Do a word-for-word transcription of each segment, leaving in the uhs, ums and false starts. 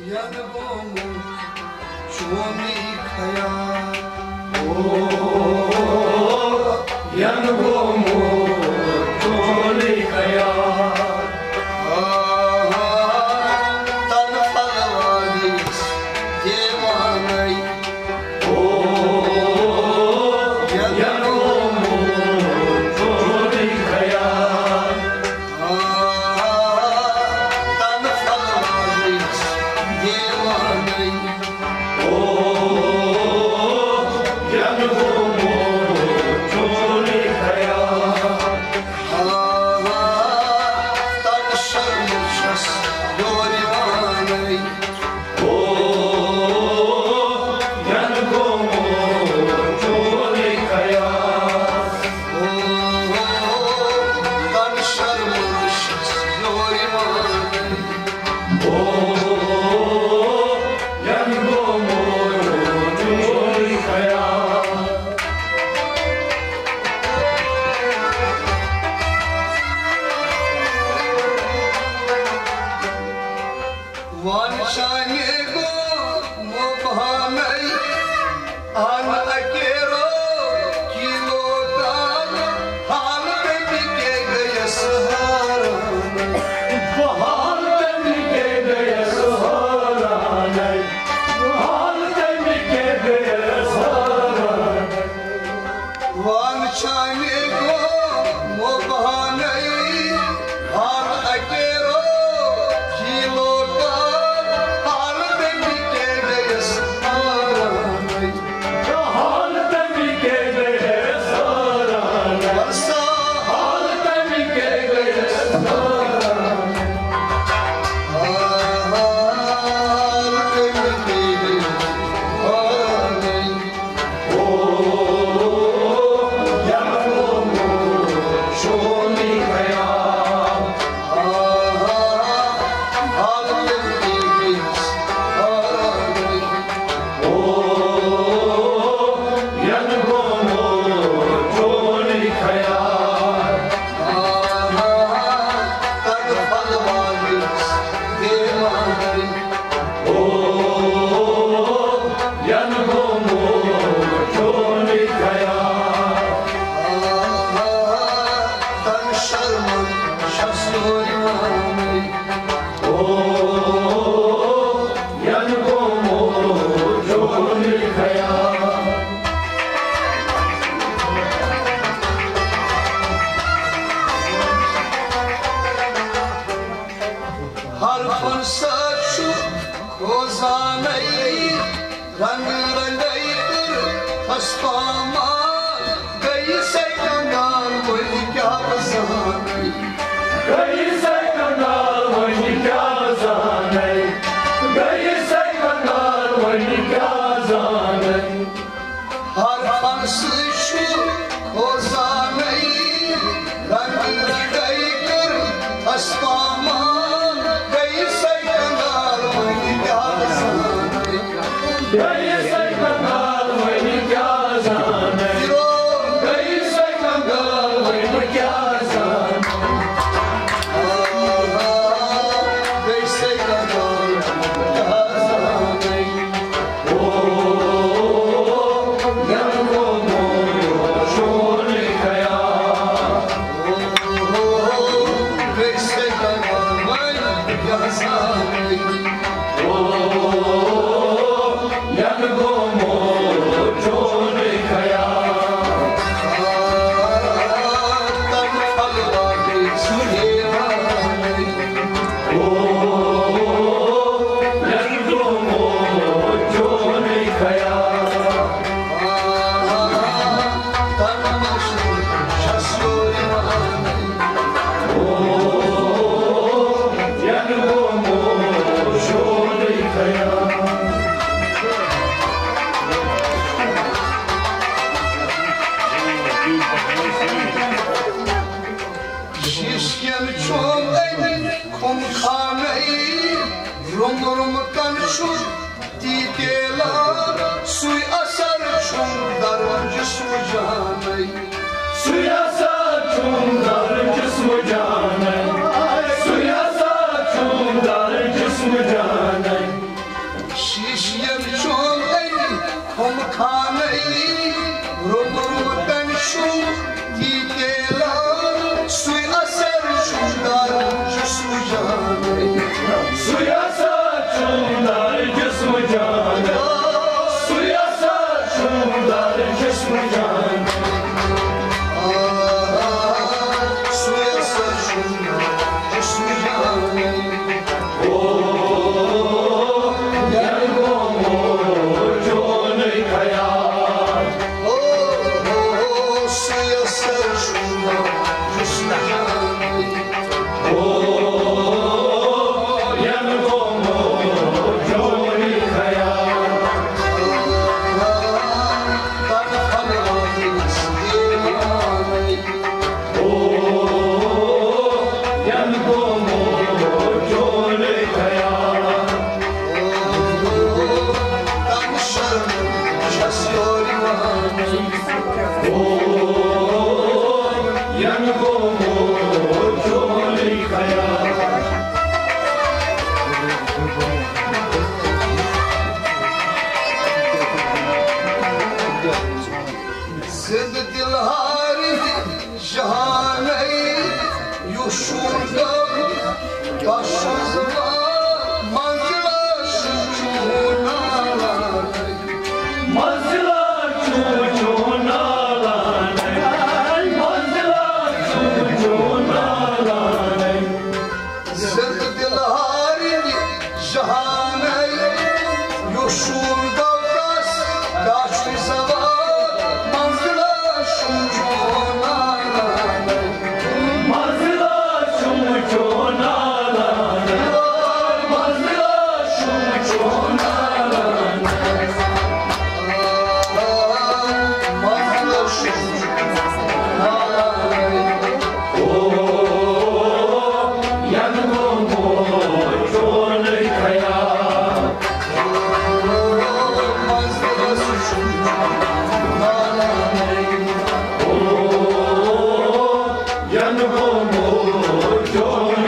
yanımı şuami kaya o yanımı şuami kaya ah tanfavadis devanay o yanımı şuami kaya ah tanfavadis devanay Suya saçım dar cismi canay, Yandım o çoğun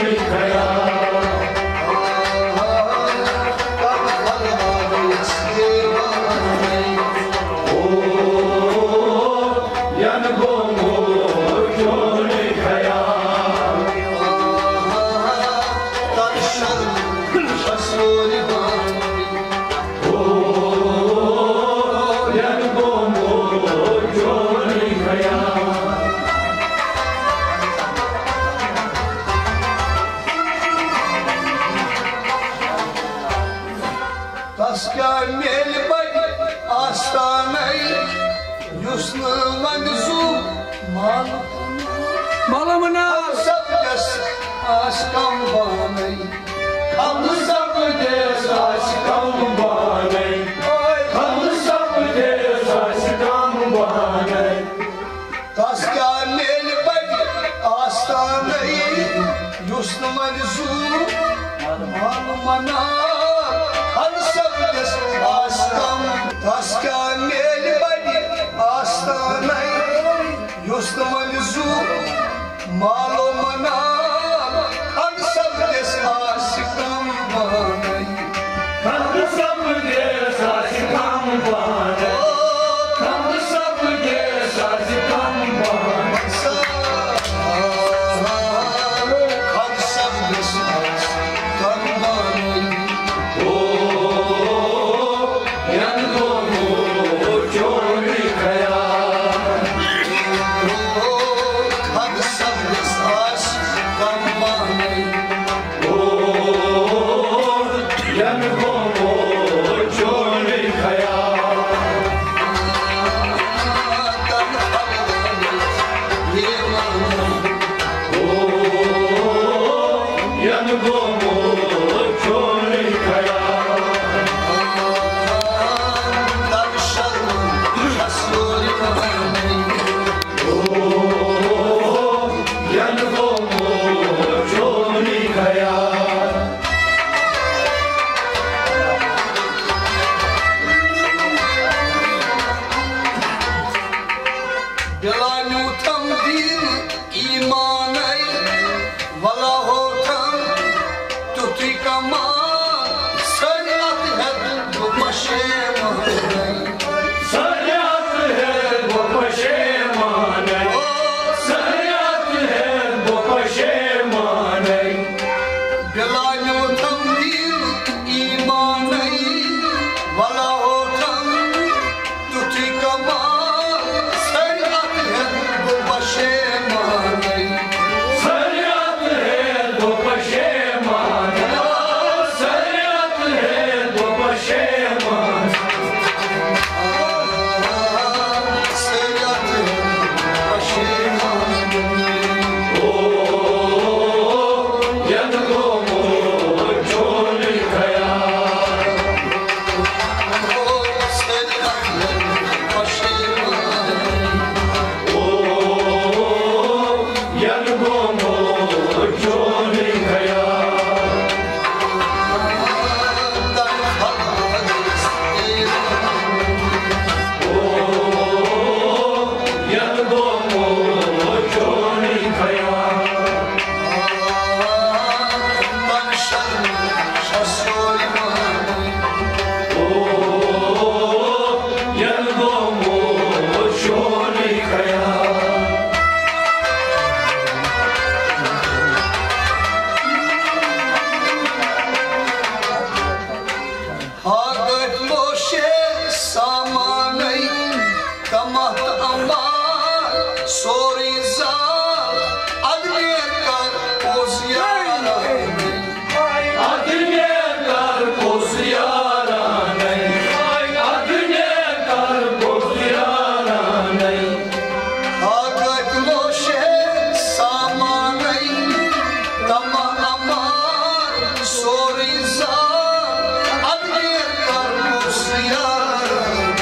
zor insan, adliye karpuzu yarar,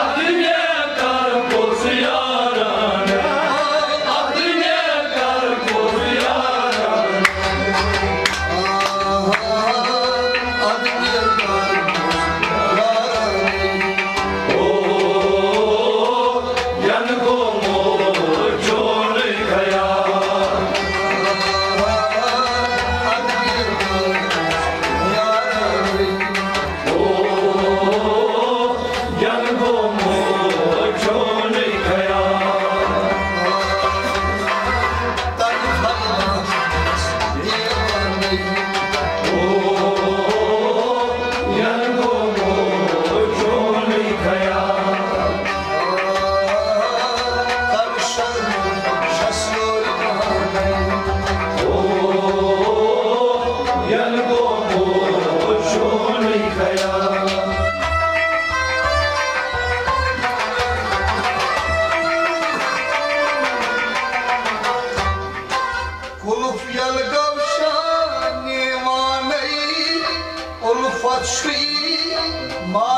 adliye karpuzu yarar, adliye karpuzu yarar, adliye karpuzu yarar. Oh, yanı komo çorlu kaya. Olufat şu'i ma